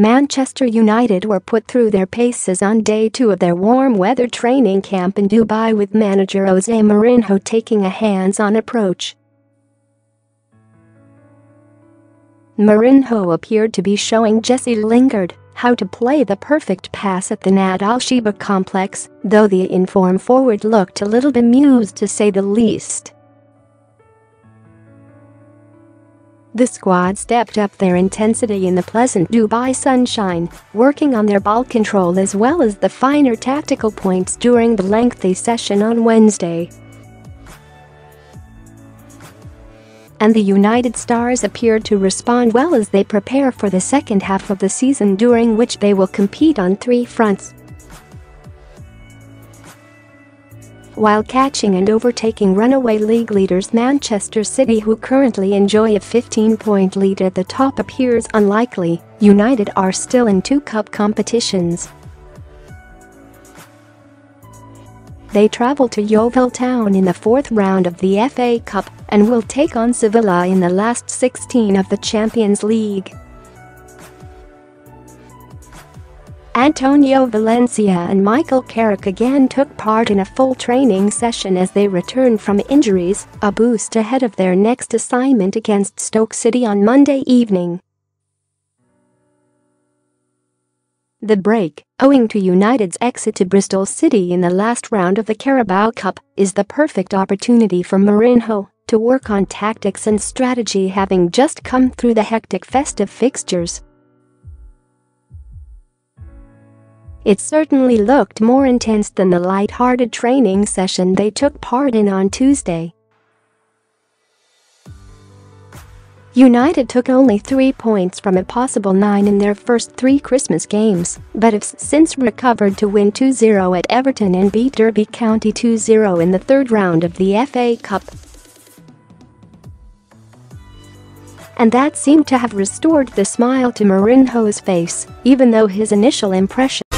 Manchester United were put through their paces on day 2 of their warm-weather training camp in Dubai, with manager Jose Mourinho taking a hands-on approach. Mourinho appeared to be showing Jesse Lingard how to play the perfect pass at the Nad Al Sheba complex, though the in-form forward looked a little bemused, to say the least. The squad stepped up their intensity in the pleasant Dubai sunshine, working on their ball control as well as the finer tactical points during the lengthy session on Wednesday. And the United Stars appeared to respond well as they prepare for the second half of the season, during which they will compete on 3 fronts. While catching and overtaking runaway league leaders Manchester City, who currently enjoy a 15-point lead at the top, appears unlikely. United are still in 2 cup competitions. They travel to Yeovil Town in the 4th round of the FA Cup and will take on Sevilla in the last 16 of the Champions League. Antonio Valencia and Michael Carrick again took part in a full training session as they returned from injuries, a boost ahead of their next assignment against Stoke City on Monday evening. The break, owing to United's exit to Bristol City in the last round of the Carabao Cup, is the perfect opportunity for Mourinho to work on tactics and strategy, having just come through the hectic festive fixtures. It certainly looked more intense than the light-hearted training session they took part in on Tuesday. United took only 3 points from a possible 9 in their first 3 Christmas games, but have since recovered to win 2-0 at Everton and beat Derby County 2-0 in the 3rd round of the FA Cup. And that seemed to have restored the smile to Mourinho's face, even though his initial impression